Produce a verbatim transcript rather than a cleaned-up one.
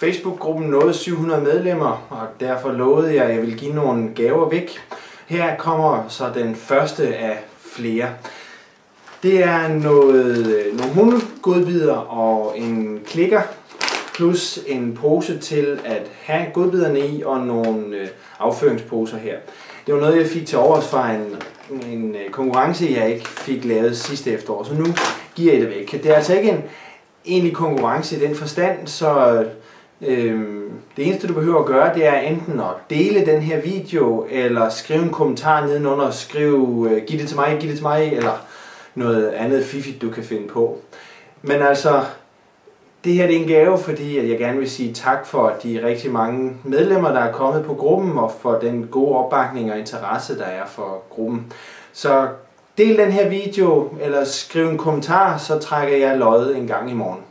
Facebook-gruppen nåede syv hundrede medlemmer, og derfor lovede jeg, at jeg ville give nogle gaver væk. Her kommer så den første af flere. Det er noget, nogle hundegodbidder og en klikker, plus en pose til at have godbidderne i og nogle øh, afføringsposer her. Det var noget, jeg fik til overs fra en, en konkurrence, jeg ikke fik lavet sidste efterår, så nu giver jeg det væk. Det er altså ikke en egentlig konkurrence i den forstand, så øh, det eneste, du behøver at gøre, det er enten at dele den her video, eller skrive en kommentar nedenunder og skrive, øh, giv det til mig, giv det til mig, eller noget andet fiffigt, du kan finde på. Men altså, det her er en gave, fordi jeg gerne vil sige tak for de rigtig mange medlemmer, der er kommet på gruppen, og for den gode opbakning og interesse, der er for gruppen. Så del den her video, eller skriv en kommentar, så trækker jeg lod en gang i morgen.